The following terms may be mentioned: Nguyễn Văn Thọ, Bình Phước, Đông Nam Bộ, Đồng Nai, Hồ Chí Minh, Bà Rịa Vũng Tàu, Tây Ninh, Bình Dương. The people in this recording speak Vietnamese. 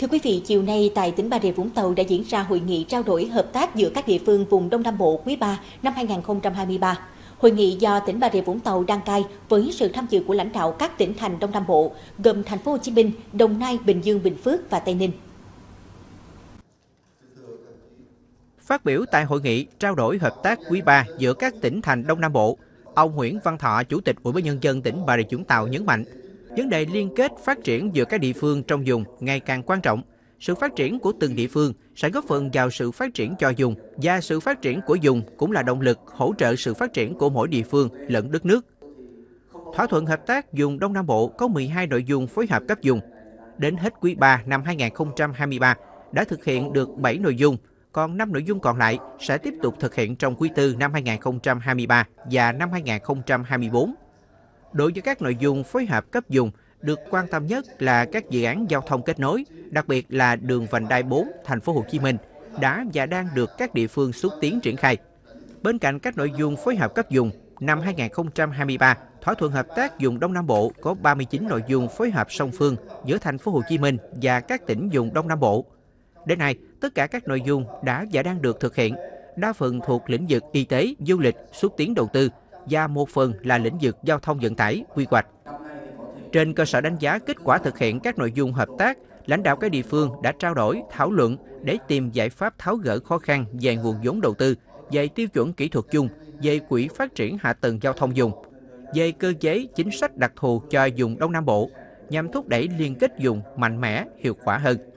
Thưa quý vị, chiều nay tại tỉnh Bà Rịa Vũng Tàu đã diễn ra hội nghị trao đổi hợp tác giữa các địa phương vùng Đông Nam Bộ quý 3 năm 2023. Hội nghị do tỉnh Bà Rịa Vũng Tàu đăng cai với sự tham dự của lãnh đạo các tỉnh thành Đông Nam Bộ gồm thành phố Hồ Chí Minh, Đồng Nai, Bình Dương, Bình Phước và Tây Ninh. Phát biểu tại hội nghị trao đổi hợp tác quý 3 giữa các tỉnh thành Đông Nam Bộ, ông Nguyễn Văn Thọ, Chủ tịch Ủy ban Nhân dân tỉnh Bà Rịa Vũng Tàu nhấn mạnh, vấn đề liên kết phát triển giữa các địa phương trong vùng ngày càng quan trọng. Sự phát triển của từng địa phương sẽ góp phần vào sự phát triển cho vùng, và sự phát triển của vùng cũng là động lực hỗ trợ sự phát triển của mỗi địa phương lẫn đất nước. Thỏa thuận hợp tác vùng Đông Nam Bộ có 12 nội dung phối hợp cấp vùng. Đến hết quý 3 năm 2023 đã thực hiện được 7 nội dung, còn 5 nội dung còn lại sẽ tiếp tục thực hiện trong quý 4 năm 2023 và năm 2024. Đối với các nội dung phối hợp cấp vùng, được quan tâm nhất là các dự án giao thông kết nối, đặc biệt là đường vành đai 4 thành phố Hồ Chí Minh đã và đang được các địa phương xúc tiến triển khai. Bên cạnh các nội dung phối hợp cấp vùng, năm 2023, thỏa thuận hợp tác vùng Đông Nam Bộ có 39 nội dung phối hợp song phương giữa thành phố Hồ Chí Minh và các tỉnh vùng Đông Nam Bộ. Đến nay, tất cả các nội dung đã và đang được thực hiện, đa phần thuộc lĩnh vực y tế, du lịch, xúc tiến đầu tư và một phần là lĩnh vực giao thông vận tải, quy hoạch. Trên cơ sở đánh giá kết quả thực hiện các nội dung hợp tác, lãnh đạo các địa phương đã trao đổi, thảo luận để tìm giải pháp tháo gỡ khó khăn về nguồn vốn đầu tư, về tiêu chuẩn kỹ thuật chung, về quỹ phát triển hạ tầng giao thông vùng, về cơ chế chính sách đặc thù cho vùng Đông Nam Bộ nhằm thúc đẩy liên kết vùng mạnh mẽ, hiệu quả hơn.